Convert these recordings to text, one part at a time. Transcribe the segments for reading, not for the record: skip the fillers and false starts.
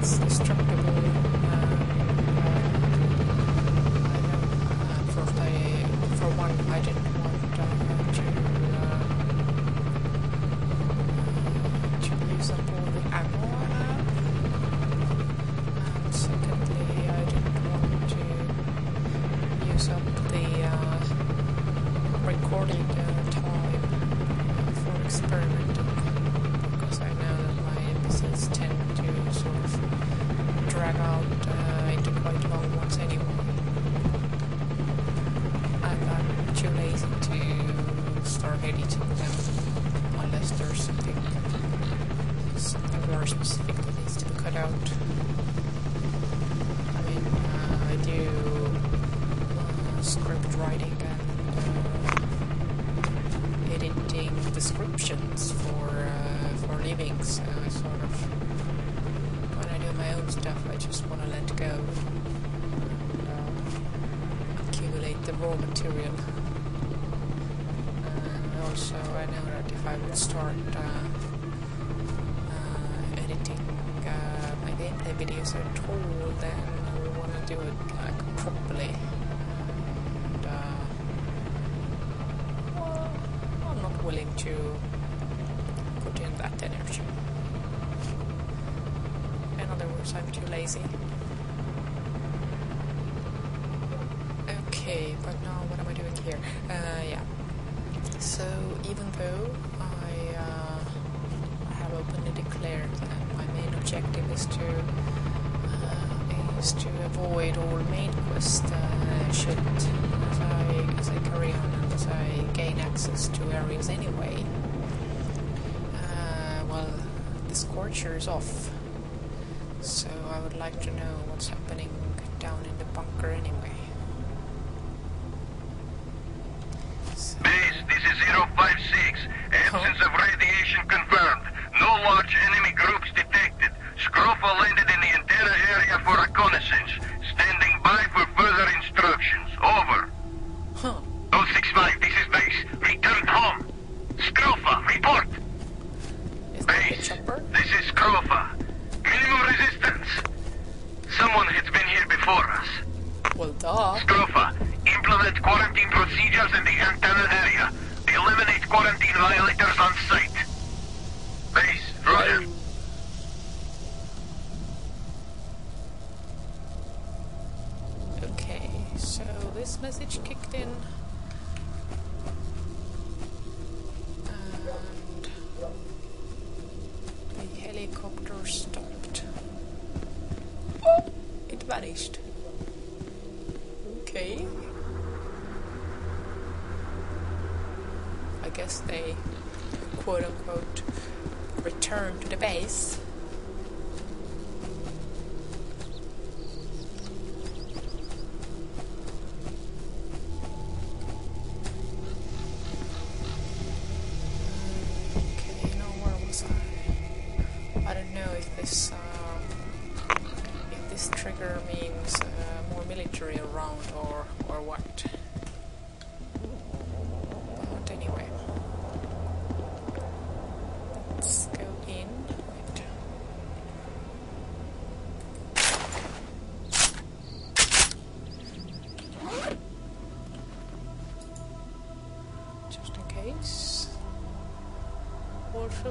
it's destructible. I didn't want to use up all the ammo on her. And secondly, I didn't want to use up the recording time for experimenting, because I know that my episodes tend to sort of drag out into quite long ones anyway. Too lazy to start editing them unless there's something more specific that needs to be cut out. I mean, I do script writing and editing descriptions for living, so I sort of, when I do my own stuff, I just want to let go and accumulate the raw material. So I know that if I would start editing my gameplay videos at all, then I would want to do it like properly. And, well, I'm not willing to put in that energy. In other words, I'm too lazy. Okay, but now what am I doing here? Yeah. So, even though I have openly declared that my main objective is to avoid all main quest shit as I carry on and as I gain access to areas anyway, well, the scorcher is off, so I would like to know what's happening down in the bunker anyway.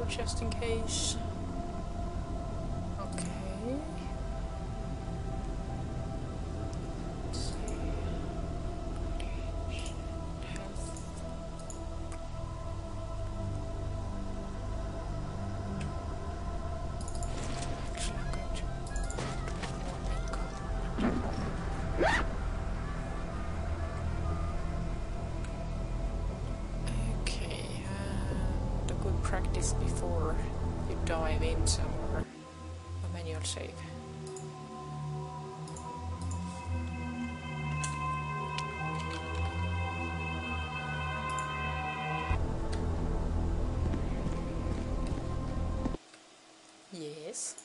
Just in case. Okay. Let's see. Health. Actually, I'm going to put more makeup. Practice before you dive in somewhere, a manual save. Yes.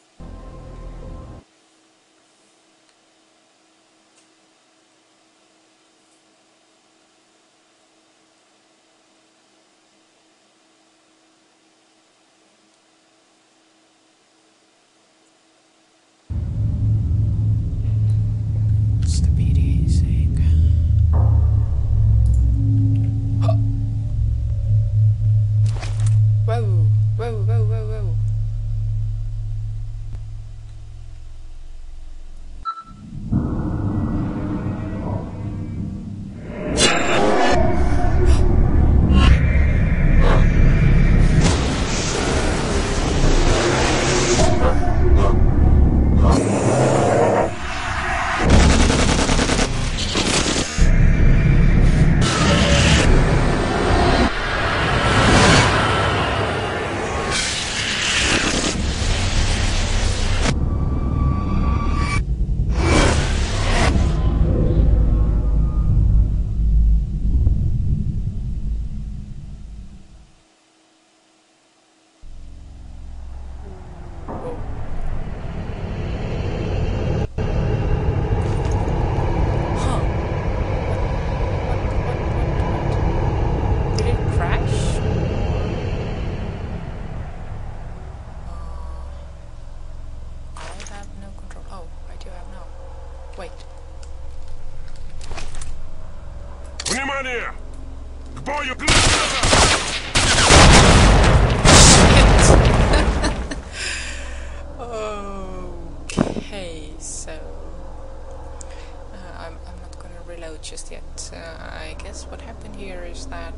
Wait. Внимание! К бою! Okay, so I'm not gonna reload just yet. I guess what happened here is that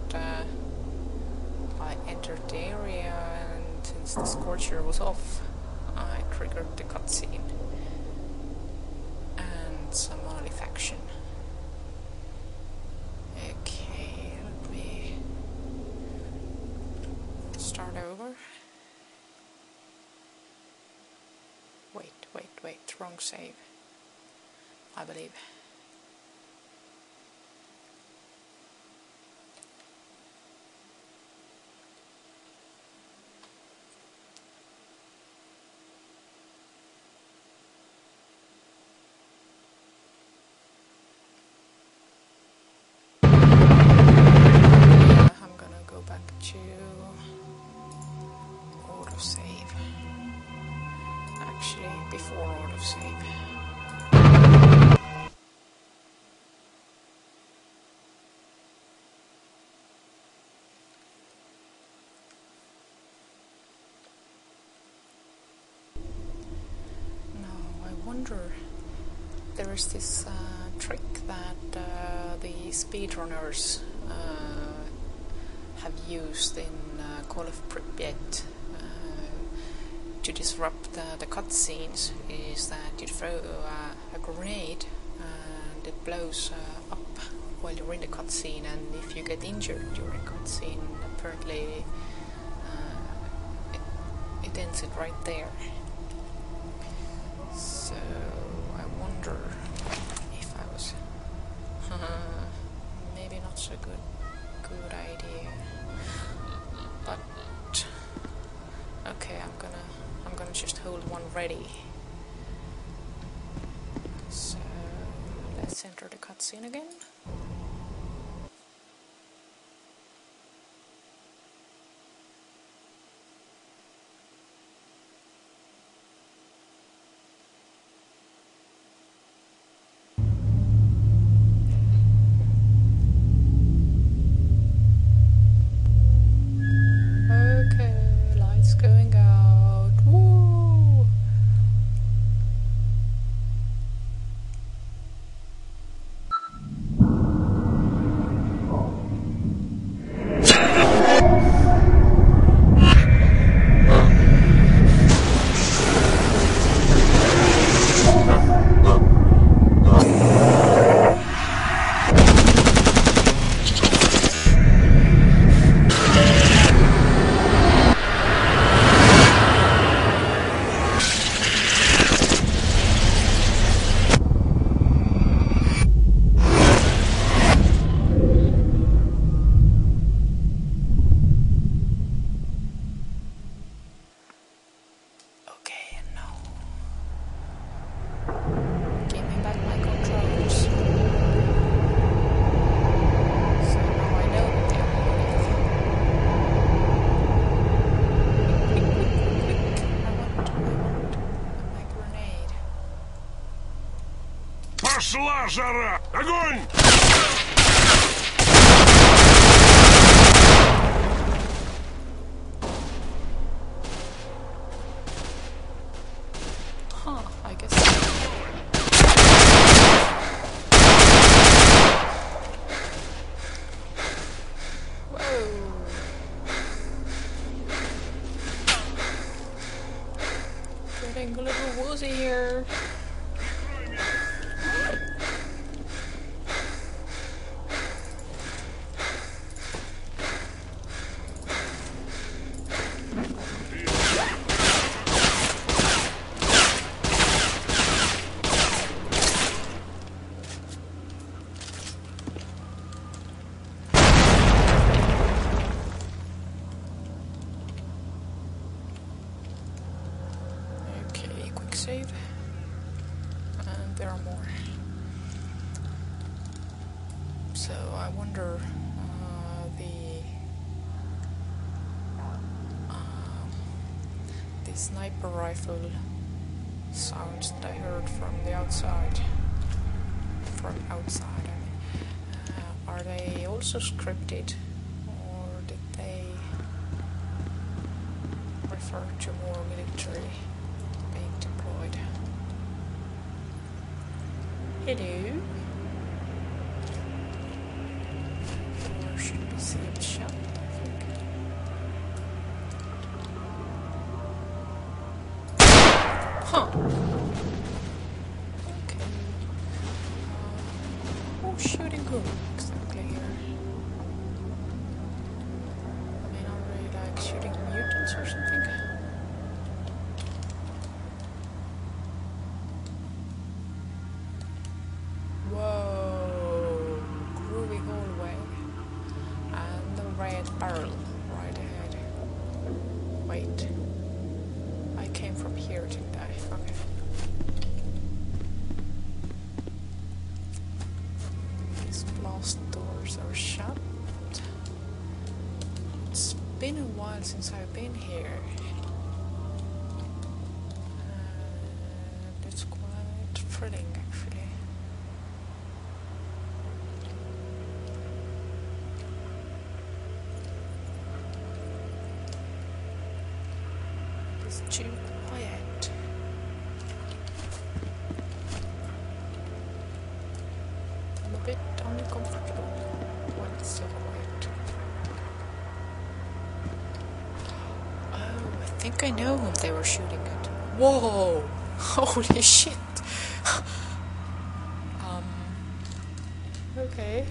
I entered the area, and since the scorcher was off, I triggered the cutscene and some Monolith action. Okay, let me start over. Wait, wrong save, I believe. There is this trick that the speedrunners have used in Call of Pripyat to disrupt the cutscenes, is that you throw a grenade and it blows up while you're in the cutscene, and if you get injured during the cutscene, apparently it ends it right there. So, I wonder if I was... maybe not so good idea, but... okay, I'm gonna just hold one ready. So, let's enter the cutscene again. Пошла жара! Огонь! Save, and there are more. So I wonder the sniper rifle sounds that I heard from the outside. from outside? I mean, are they also scripted, or did they refer to more military being deployed? Hello. There should be sealed shut, I think. Huh. Okay. Who's shooting who exactly here? I mean, are they like shooting mutants or something? Whoa, groovy hallway. And the red barrel right ahead. Wait. I came from here, didn't I? Okay. These blast doors are shut. It's been a while since I've been here. And it's quite thrilling, actually. It's too quiet. I'm a bit uncomfortable when it's so quiet. Oh, I think I know whom they were shooting at. Whoa! Holy shit! Okay.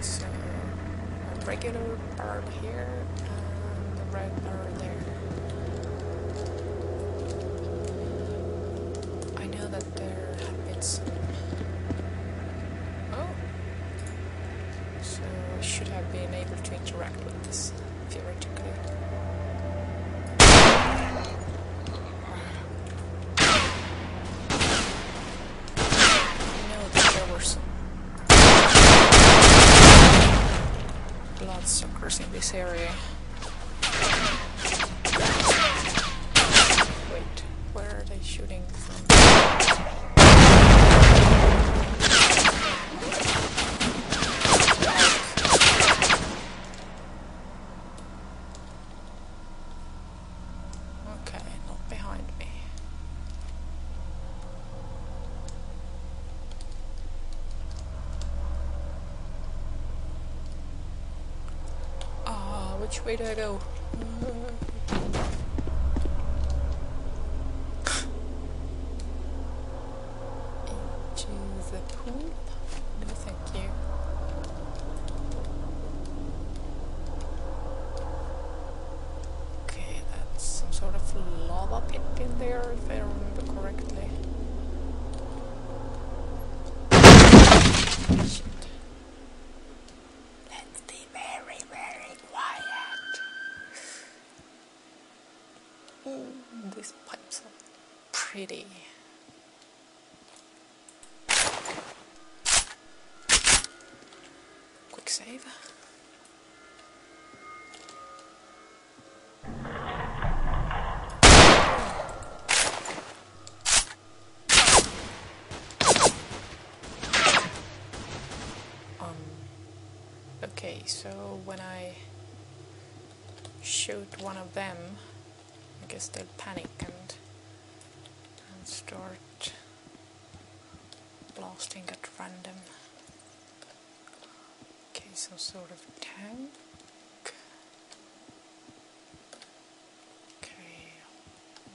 So a regular barrel here and a red barrel there. I know that there have been some. Oh! So I should have been able to interact with this theoretically. Bloodsuckers in this area. Wait, where are they shooting from? Okay, not behind me. Which way do I go? Into the pool? No, thank you. Okay, that's some sort of lava pit in there, if I remember correctly. These pipes are pretty. Quick save. Okay, so when I shoot one of them, I guess they'll panic and start blasting at random. Okay, some sort of tank. Okay,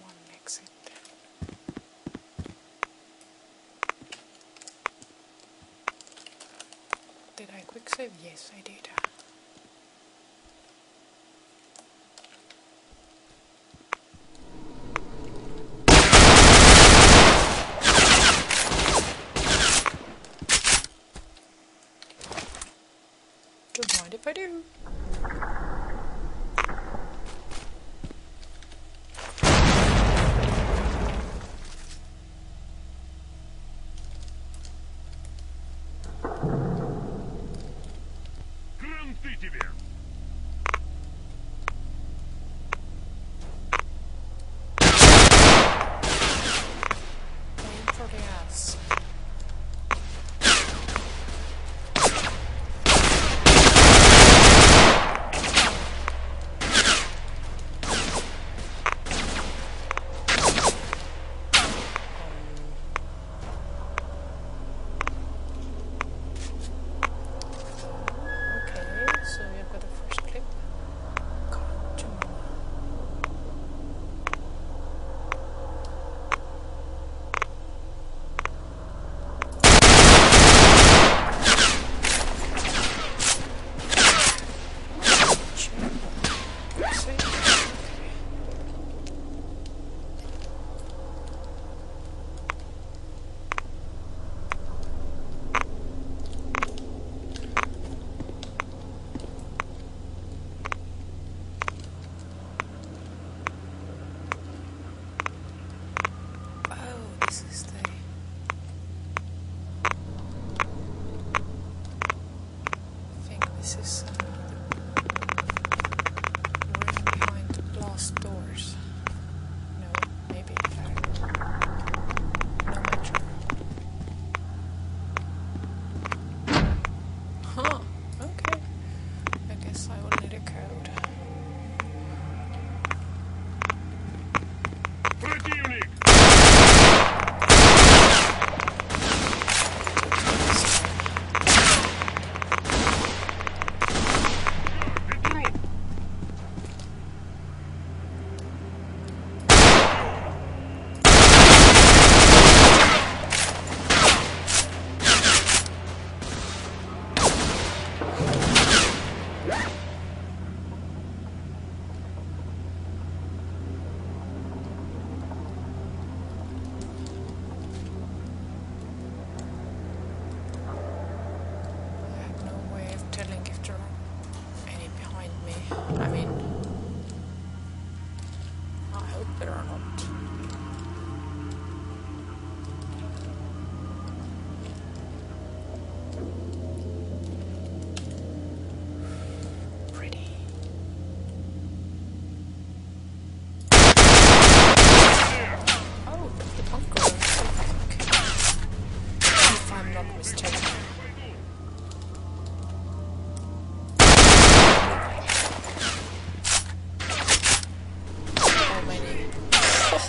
one exit. Did I quick save? Yes, I did. Don't mind if I do.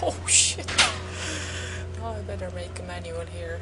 Oh shit! Oh, I better make a manual here.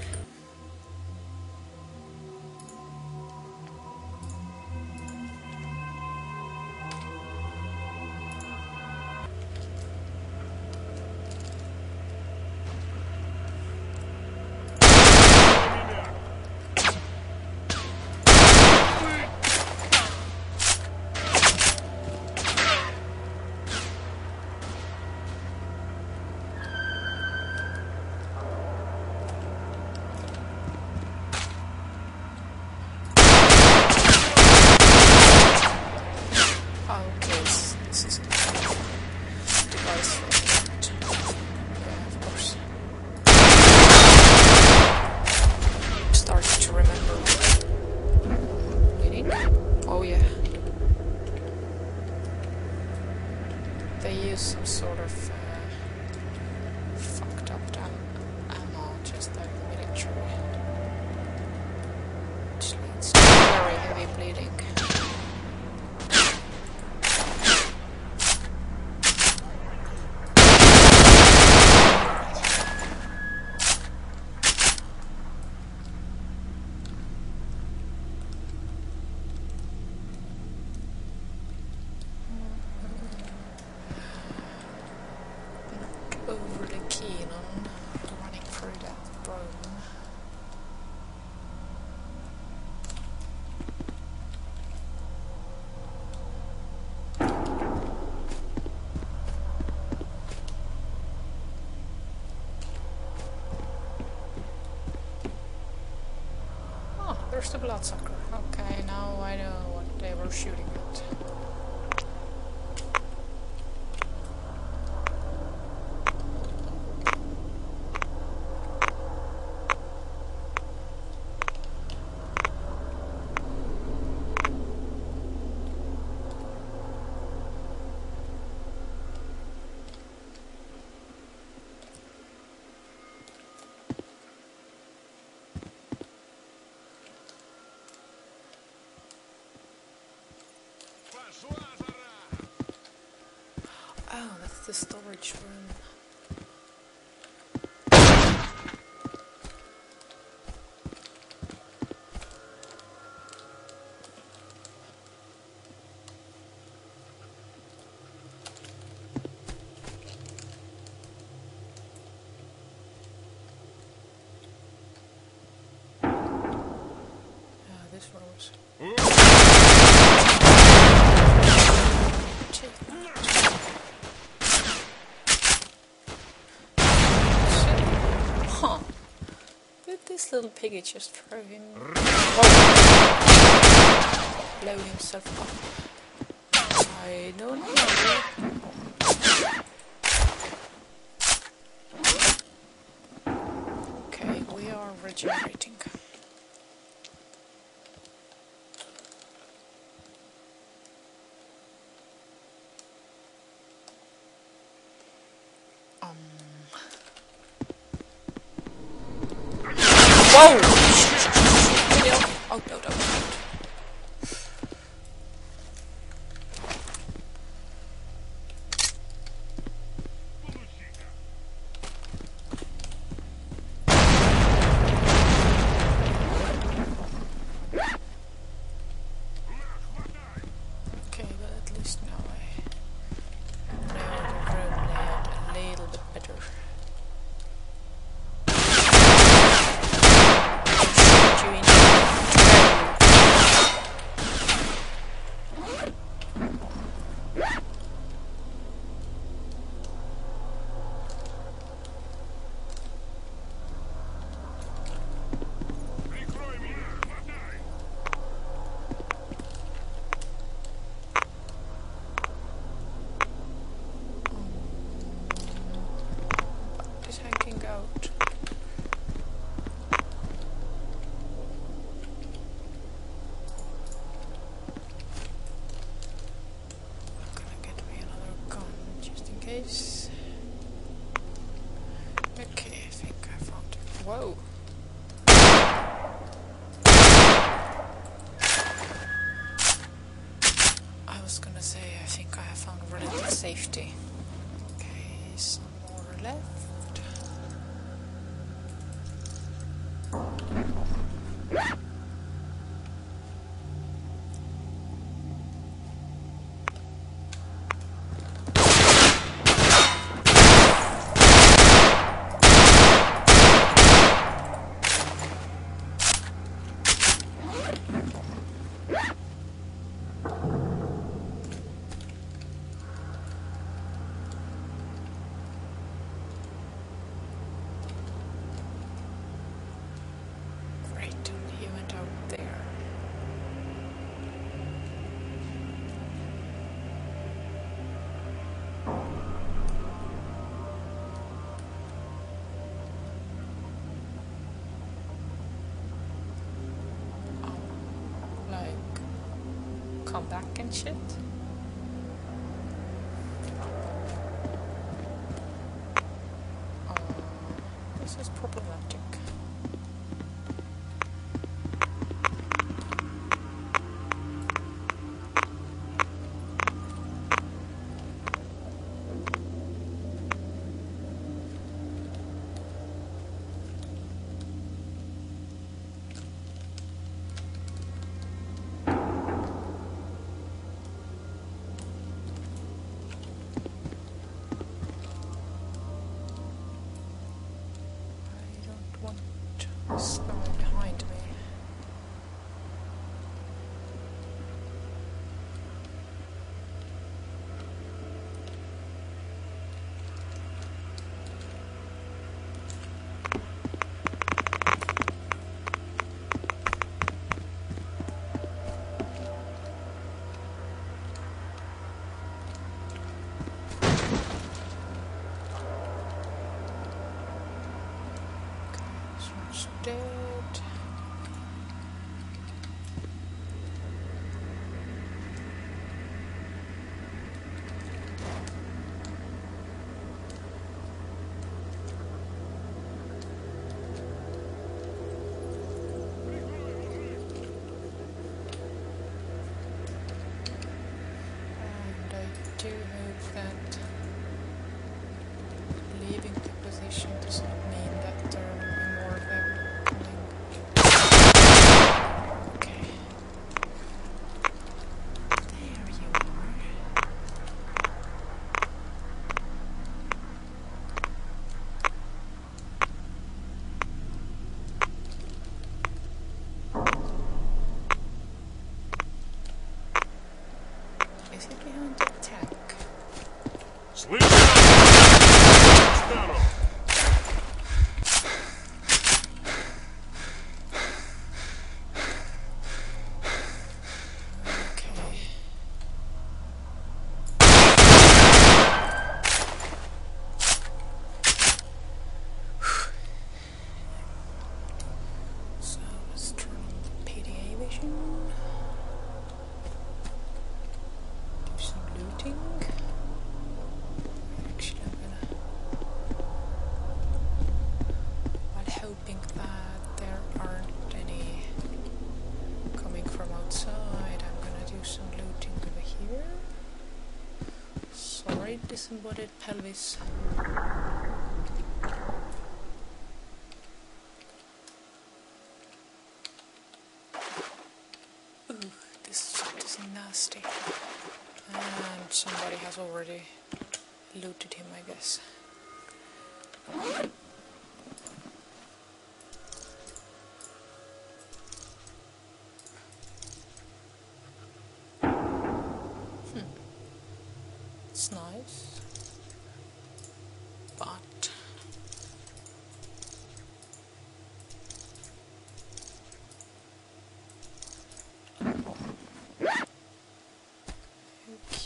The bloodsucker. Okay, now I know what they were shooting at. The storage room. This room was... This little piggy just throw him, blow himself up. I don't know. Okay, we are regenerating. Oh! Oh, no, no. I think I have found relative safety. Okay, some more left. Come back and shit. This is problematic. Disembodied pelvis. Ooh, this is nasty. And somebody has already looted him, I guess. It's nice, but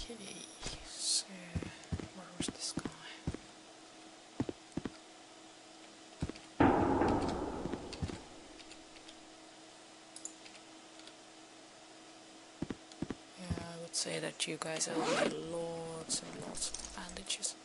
okay, so where was this guy? Yeah, I would say that you guys are a lot. And lots of bandages.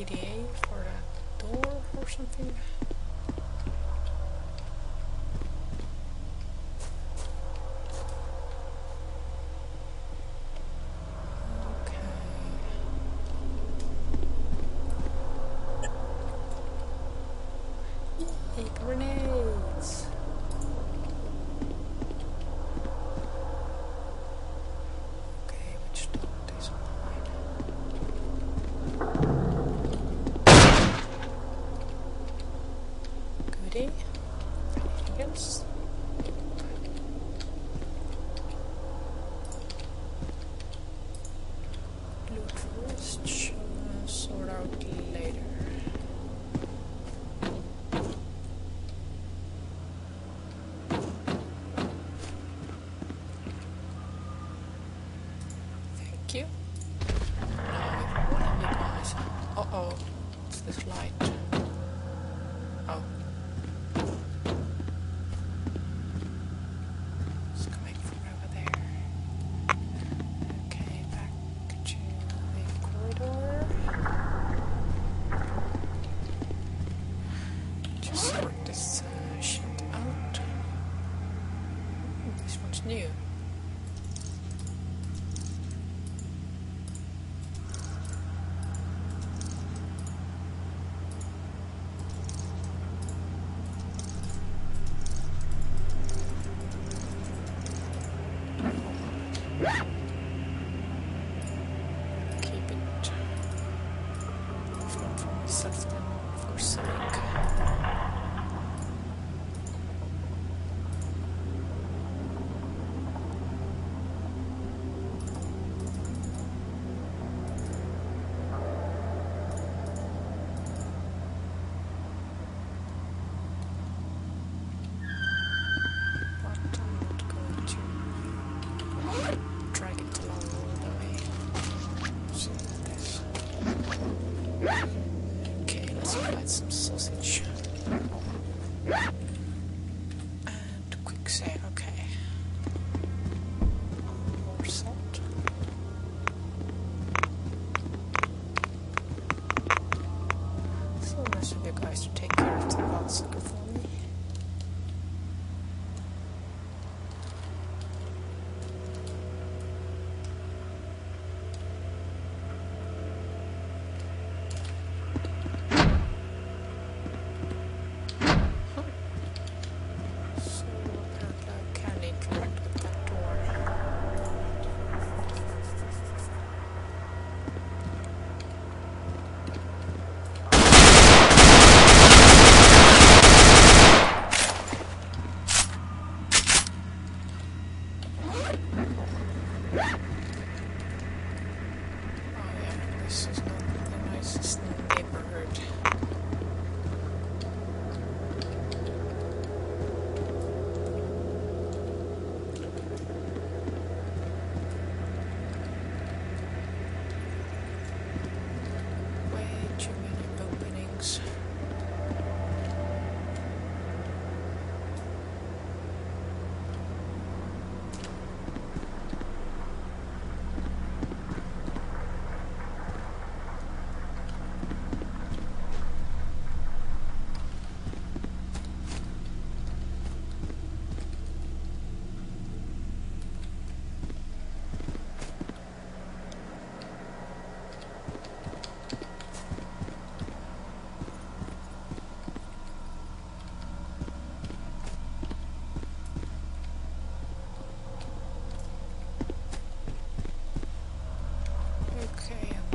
EDA for a door or something.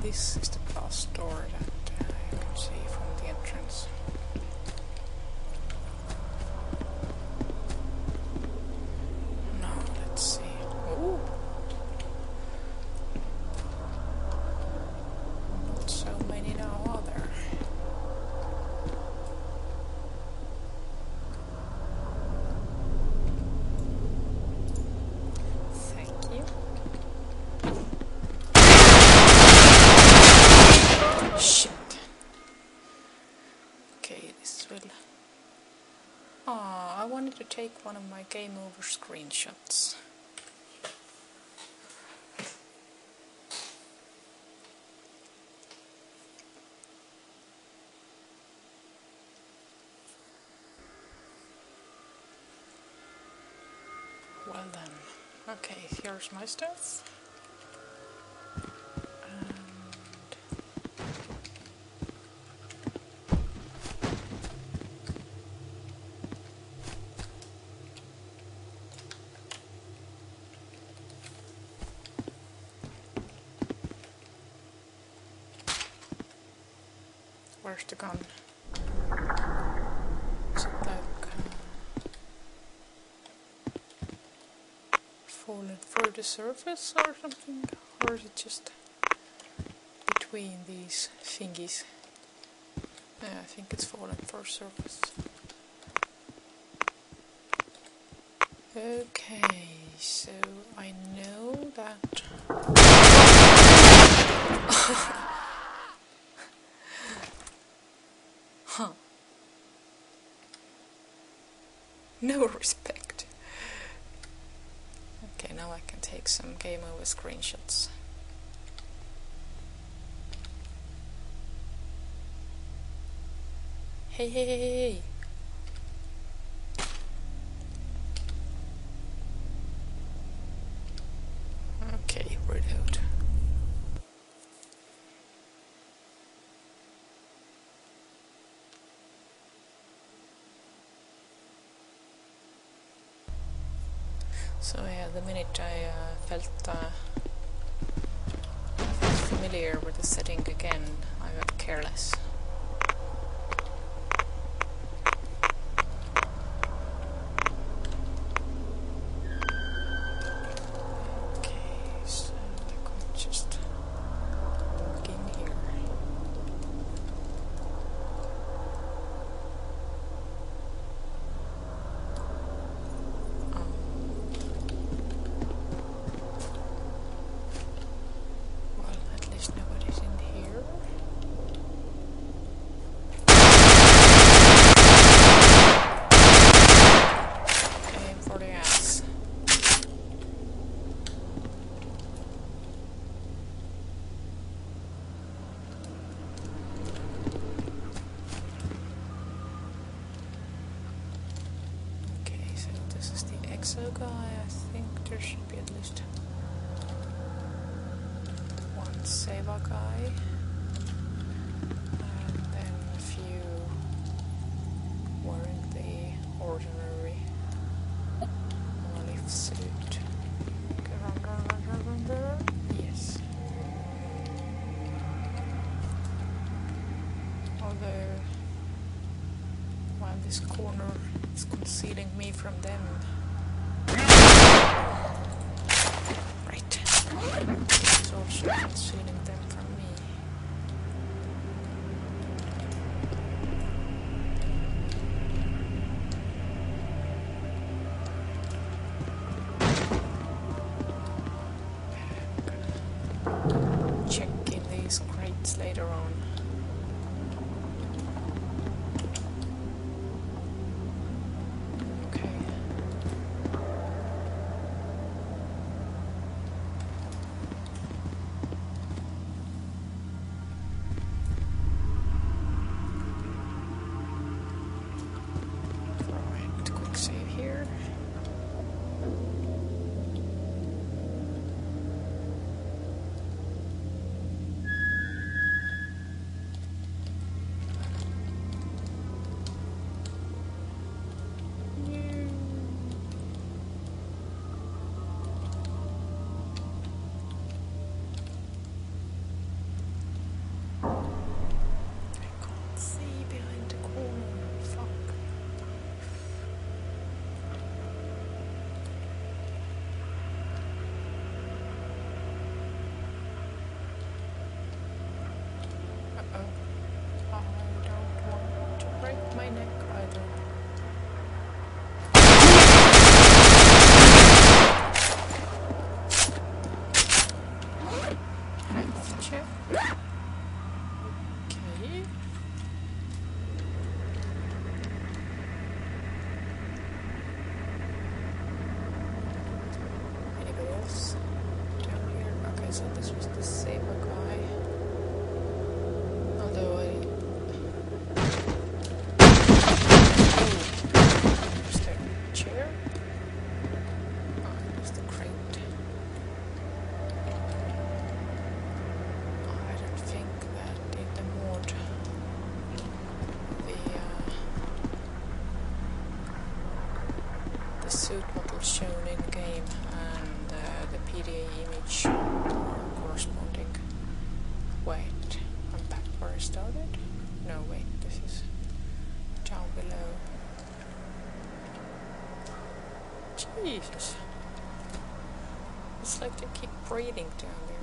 This is the glass door that I can see from the entrance. Now let's see. Oh, not so many now, are there? Thank you. To take one of my game over screenshots. Okay, here's my stuff. Where's the gun? Is it like falling through the surface or something? Or is it just between these thingies? Yeah, I think it's falling through surface. Okay, so I know that... Huh. No respect. Okay, now I can take some game over screenshots. Hey, hey, hey, hey. Okay, reload. So yeah, the minute I felt familiar with the setting again, I got careless. I think there should be at least one Seva guy, and then a few wearing the ordinary Monolith suit. Yes. Although, while this corner is concealing me from them, it's also concealing them from me. I'm gonna check in these crates later on. There's the crate. suit model shown in the game and the PDA image are corresponding. Wait, I'm back where I started? No, wait, this is down below. Jesus! It's like they keep breathing down there.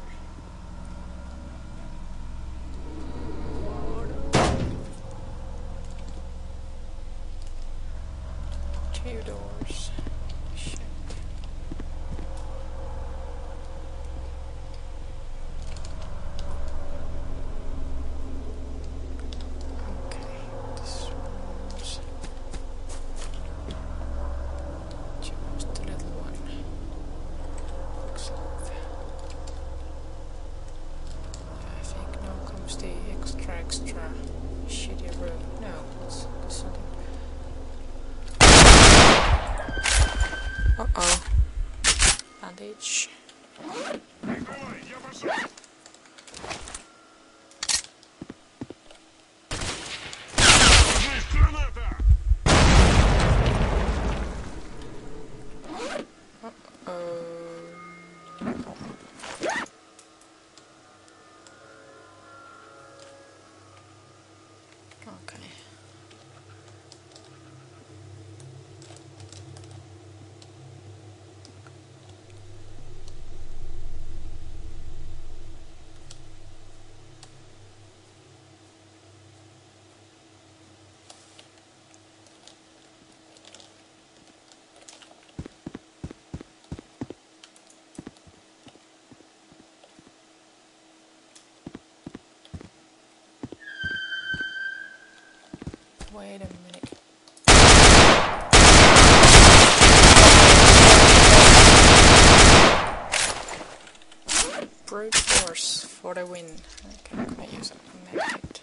Wait a minute. Brute force for the win. Okay, I'm gonna use a magnet.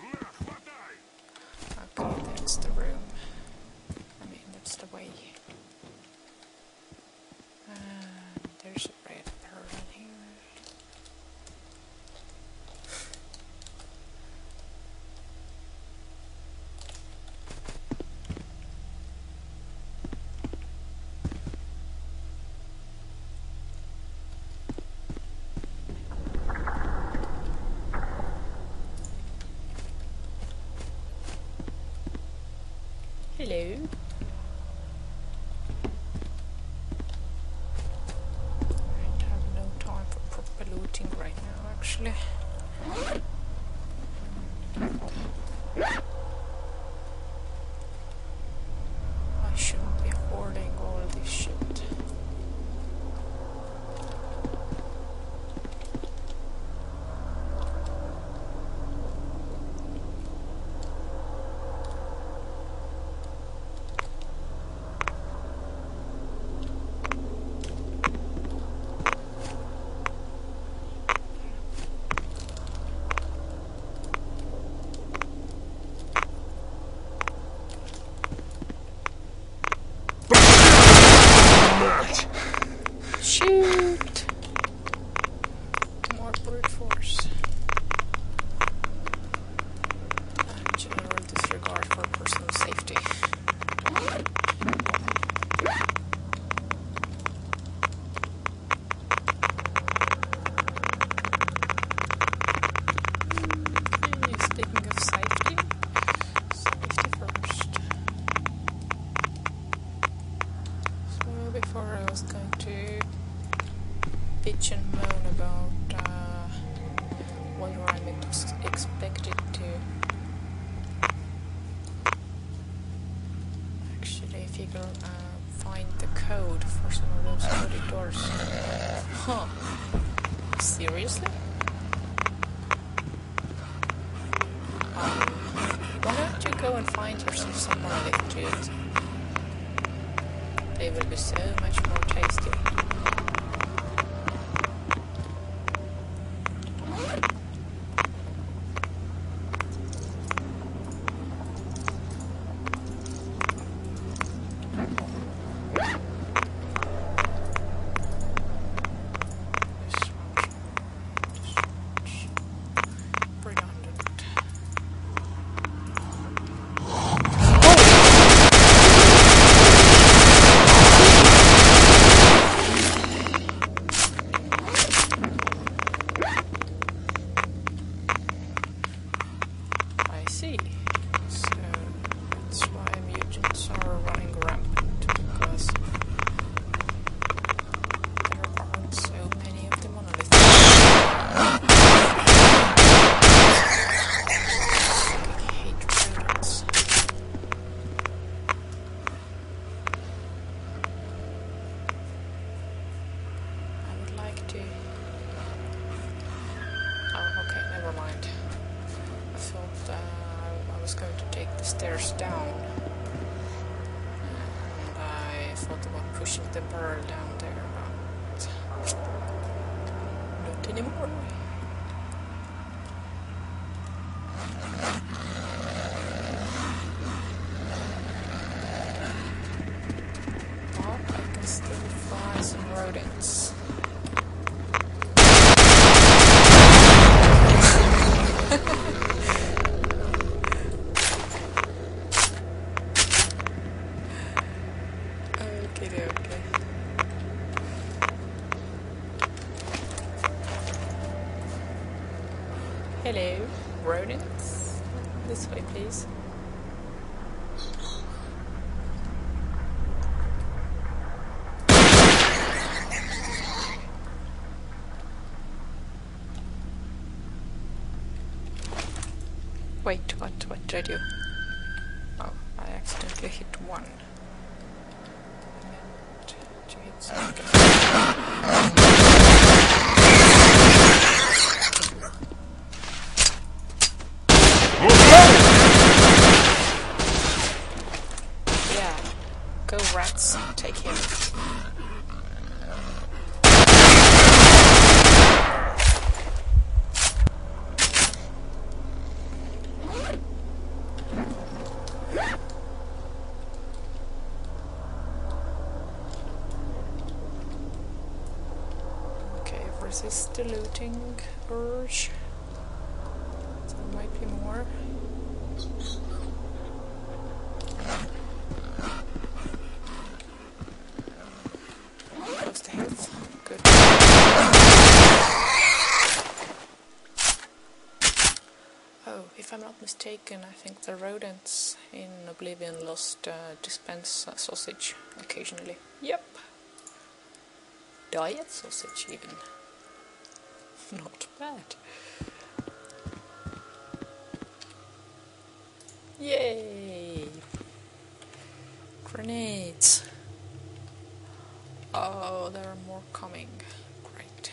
Okay, that's the room. I mean, that's the way. There's a red pearl here. Hello. I have no time for proper looting right now, actually. I shouldn't be hoarding all this shit. Find the code for some of those coded doors. Huh. Seriously? Why don't you go and find yourself some Monolith dudes? They will be so much more tasty. see. So that's why mutants are running rampant, because there aren't so many of the monoliths. I hate rodents. I would like to... Oh, okay, never mind. I thought I was going to take the stairs down, and I thought about pushing the barrel down there, but not anymore. But I can still find some rodents. Hello, rodents. This way, please. Wait, what did I do? Oh, I accidentally hit one. I meant to hit something. Rats, take him. Okay, resist the looting urge. There might be more. If I'm not mistaken, I think the rodents in Oblivion Lost dispense sausage occasionally. Yep. Diet sausage, even. Not bad. Yay! Grenades! Oh, there are more coming. Great.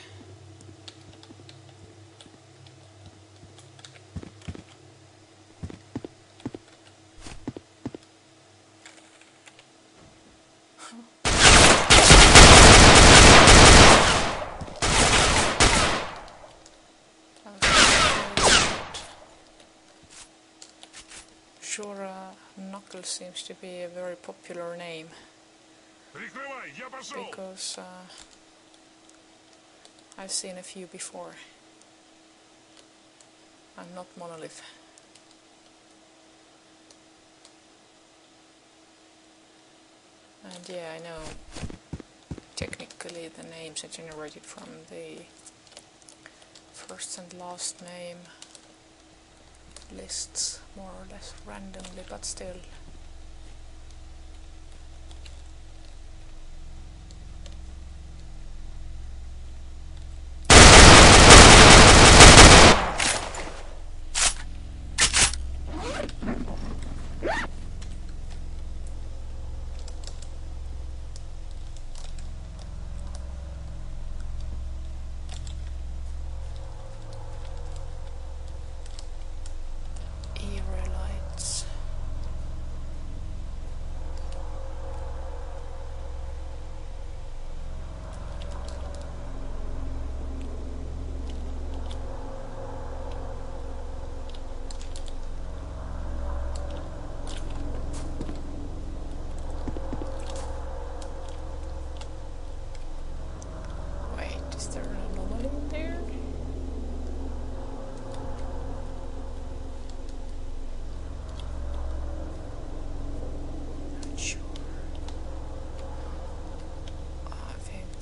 Knuckles seems to be a very popular name, because I've seen a few before. I'm not Monolith. And yeah, I know technically the names are generated from the first and last name lists, more or less randomly, but still.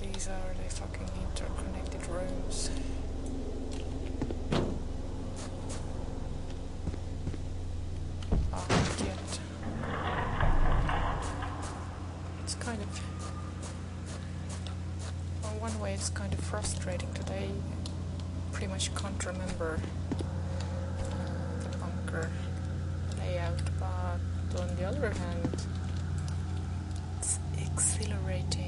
These are the fucking interconnected rooms. frustrating today. Pretty much can't remember the bunker layout, but on the other hand, it's exhilarating.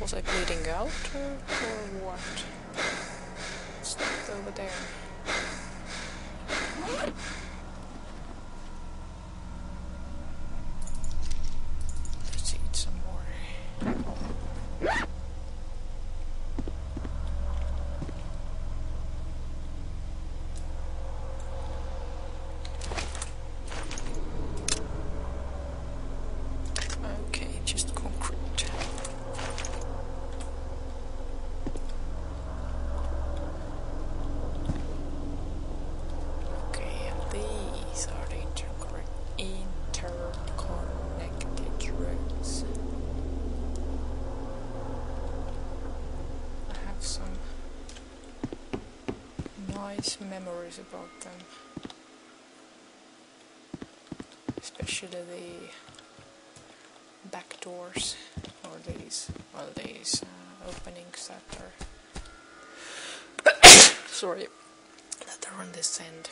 Was I bleeding out or what? It's not over there. Let's eat some more. Memories about them, especially the back doors or these, well, these openings that are sorry, that are on this end.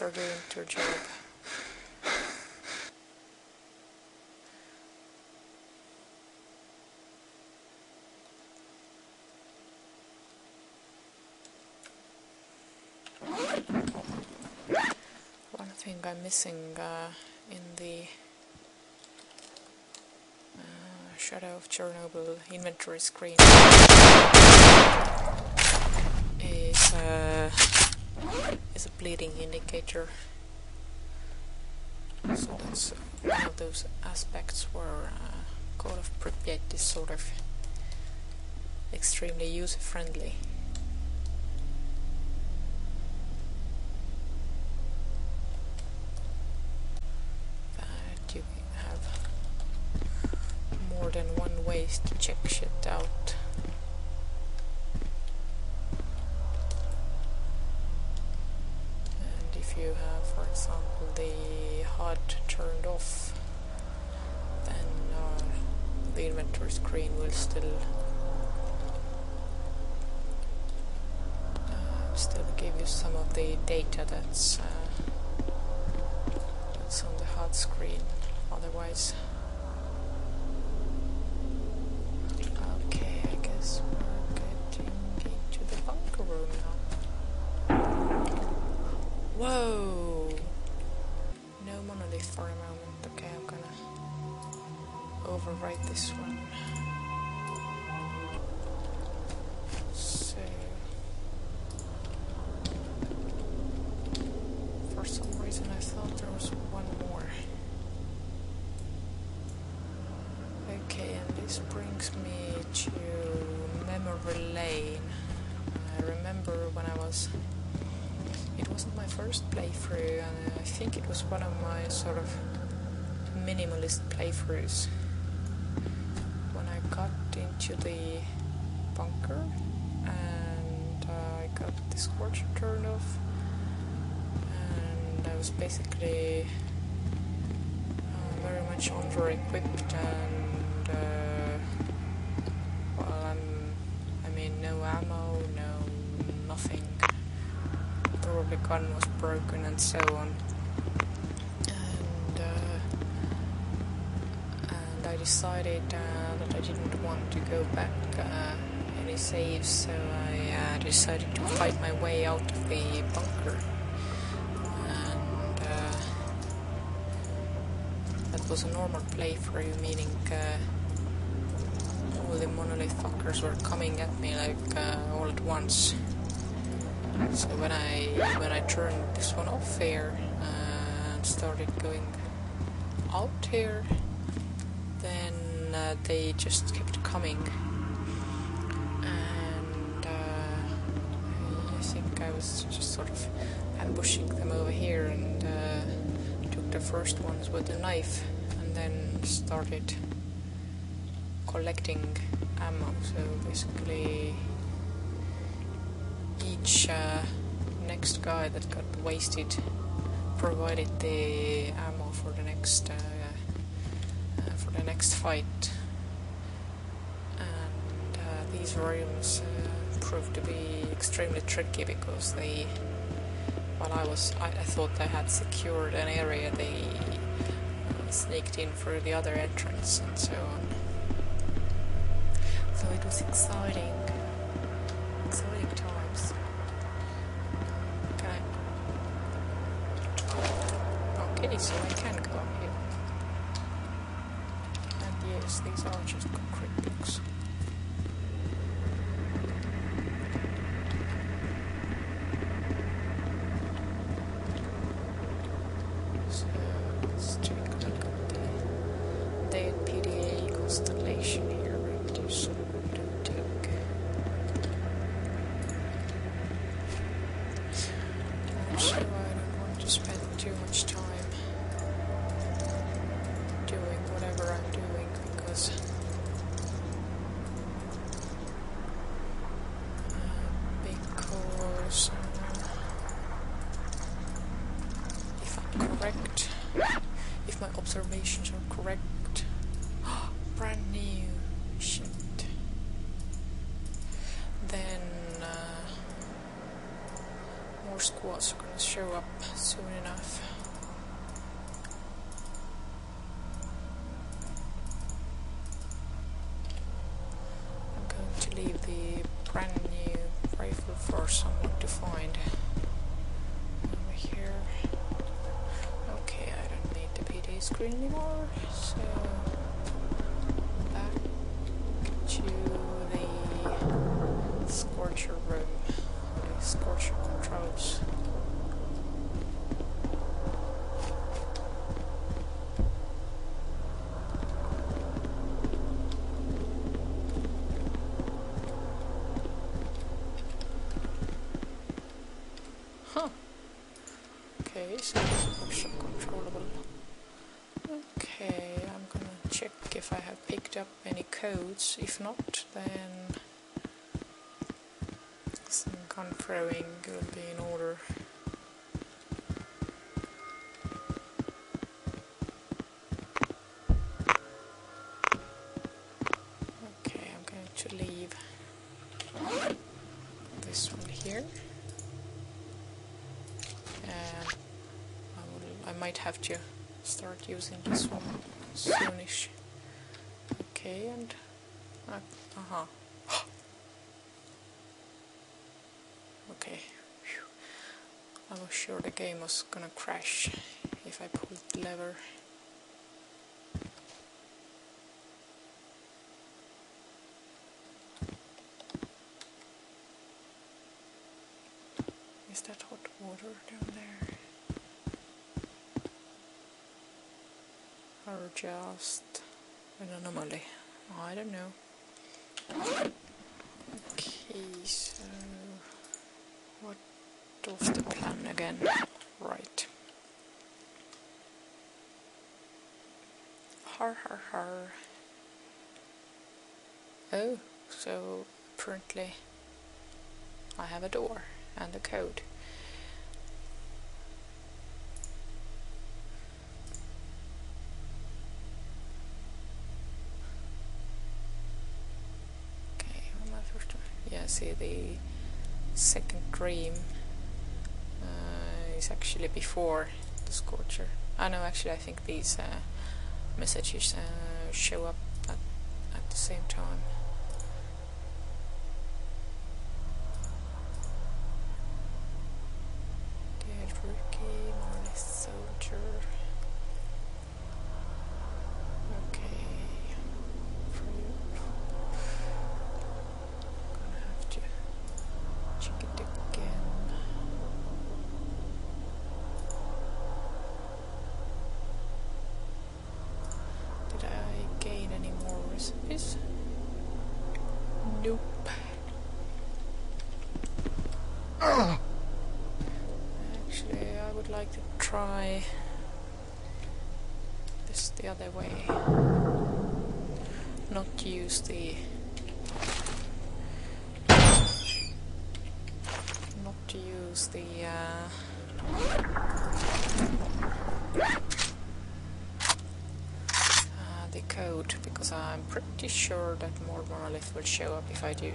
Are doing their job. One thing I'm missing in the Shadow of Chernobyl inventory screen is a bleeding indicator. So that's one of those aspects where Call of Pripyat is sort of extremely user-friendly. But you have more than one way to check shit out. And if you have, for example, the HUD turned off, then the inventory screen will still give you some of the data that's on the HUD screen. Otherwise, okay, I guess we're getting into the bunker room now. Whoa! No monolith for a moment. Okay, I'm gonna overwrite this one. This brings me to memory lane. I remember when I was... It wasn't my first playthrough, and I think it was one of my sort of minimalist playthroughs. When I got into the bunker and I got the scorcher turned off, and I was basically very much under-equipped and no ammo, no nothing. Probably gun was broken and so on. And I decided that I didn't want to go back any saves, so I decided to fight my way out of the bunker. And that was a normal playthrough, meaning all the monolith fuckers were coming at me like all at once. So when I turned this one off here and started going out here, then they just kept coming. And I think I was just sort of ambushing them over here and took the first ones with the knife and then started collecting ammo. So basically each next guy that got wasted provided the ammo for the next fight, and these rooms proved to be extremely tricky because I thought I had secured an area, they sneaked in through the other entrance and so on. So it was exciting times. Okay, so I can go up here. And yes, these are just concrete blocks. So let's take a look at the PDA constellation here. If my observations are correct, brand new shit. Then more squads are gonna show up soon enough. I'm going to leave the brand new rifle for someone to find. screen anymore, so back to the Scorcher room, the Scorcher controls. If not, then some gun throwing will be in order. Okay, I'm going to leave this one here. I might have to start using this one soonish. Okay, and okay. Whew. I was sure the game was gonna crash if I pulled the lever. Is that hot water down there? Or just an anomaly? I don't know. Okay, so what was the plan again? Right. Har har har. Oh, so apparently I have a door and a code. See, the second dream is actually before the Scorcher. I know, actually I think these messages show up at the same time. Dead rookie, Monolith soldier. The code, because I'm pretty sure that more Monolith will show up if I do.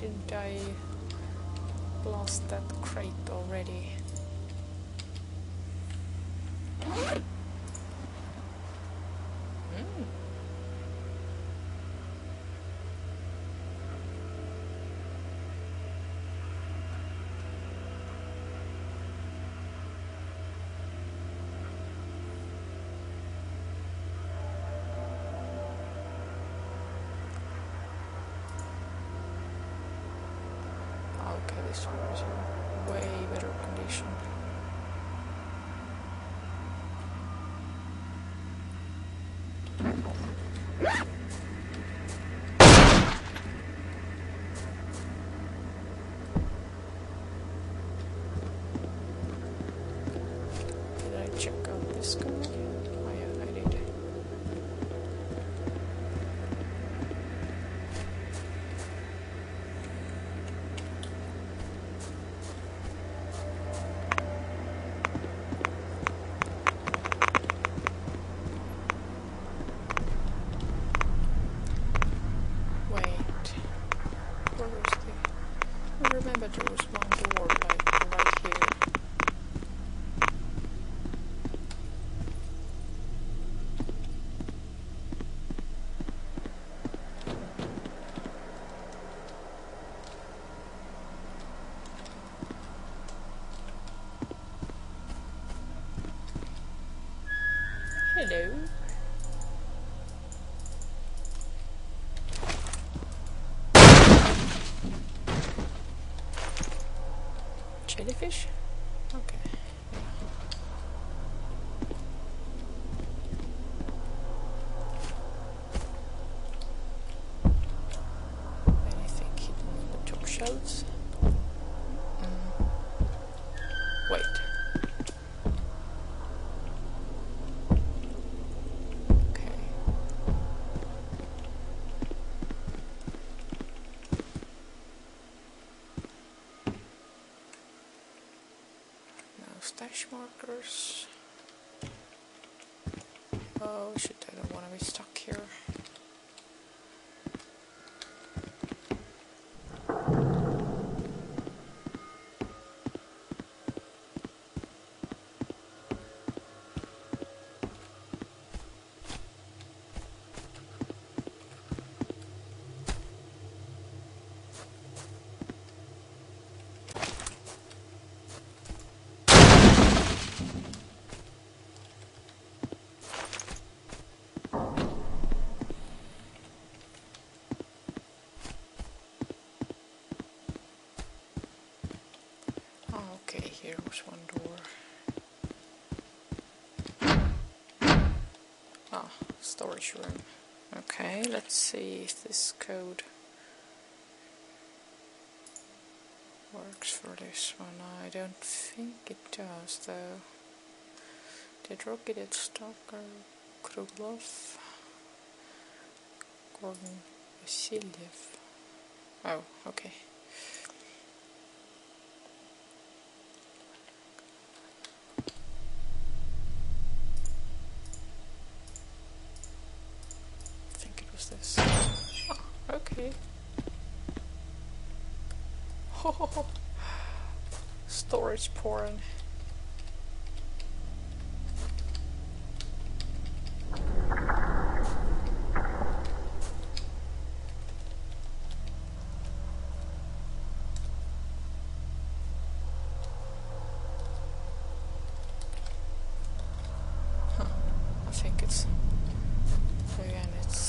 Didn't I blast that crate already? this one was in way better condition. Hello. Jellyfish? Okay. Anything hidden in the top shelves? Stash markers. Oh shit, I don't want to be stuck here. Here was one door. Ah, storage room. Okay, let's see if this code works for this one. I don't think it does though. Dead Rocketed Stalker, Kruglov, Gordon Vasiliev. Oh, okay. This. Oh, okay. Oh, storage porn. Huh. I think it's again. It's.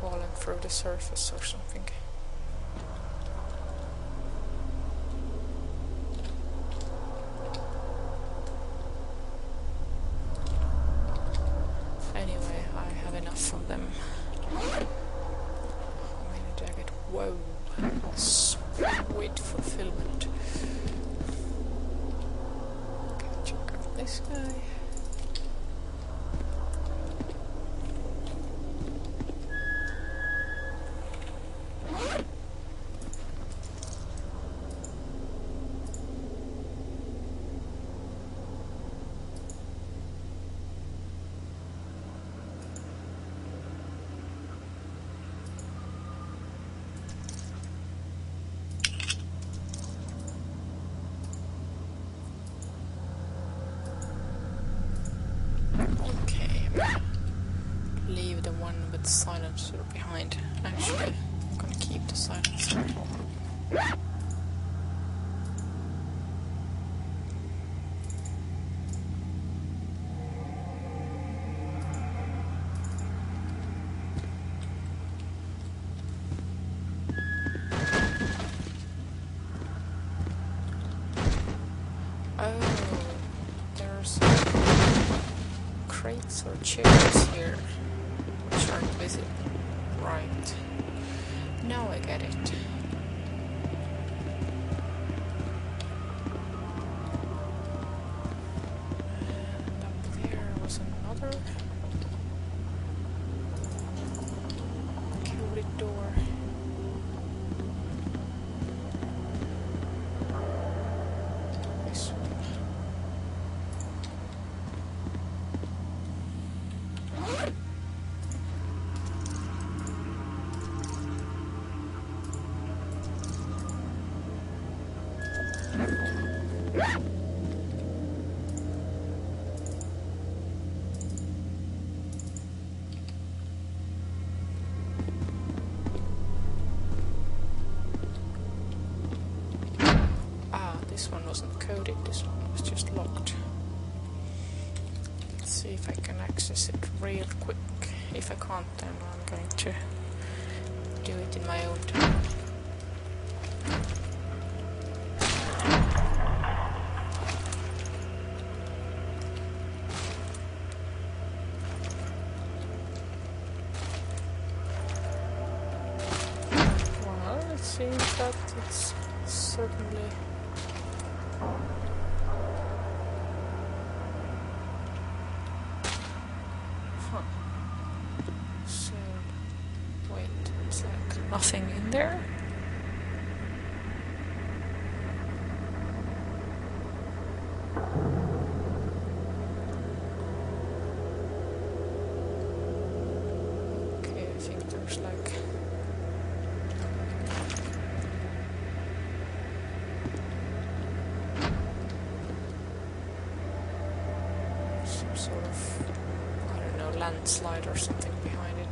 Falling through the surface or something. Anyway, I have enough of them. How many did I get? Whoa! Sweet fulfillment. Okay, check out this guy. Leave the one with the silencer behind. Actually, I'm gonna keep the silencer. Oh, there's crates or chairs here which aren't visible. Right. Now I get it. This one wasn't coded, this one was just locked. Let's see if I can access it real quick. If I can't, then I'm going to do it in my own time. Well, it seems that it's certainly... So, wait, it's like nothing in there. Okay, I think there's like... sort of, I don't know, landslide or something behind it.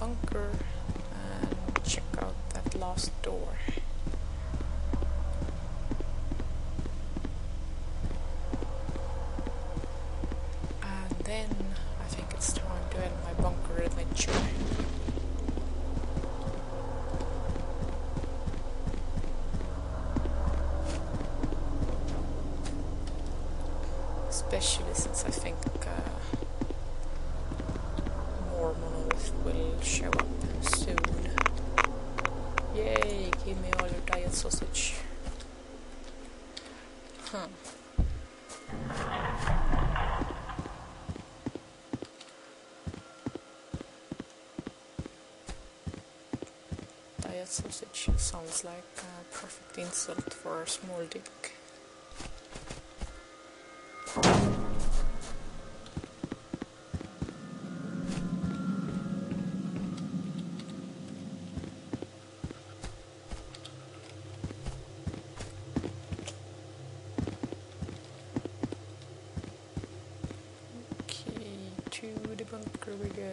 Bunker and check out that last door. And then I think it's time to end my bunker adventure. Especially since I think Monolith will show up soon. Yay, give me all your diet sausage. Huh. Diet sausage sounds like a perfect insult for a small dick. Bunker we go.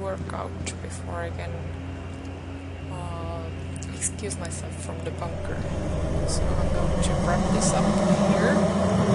Work out before I can excuse myself from the bunker. So I'm going to wrap this up here.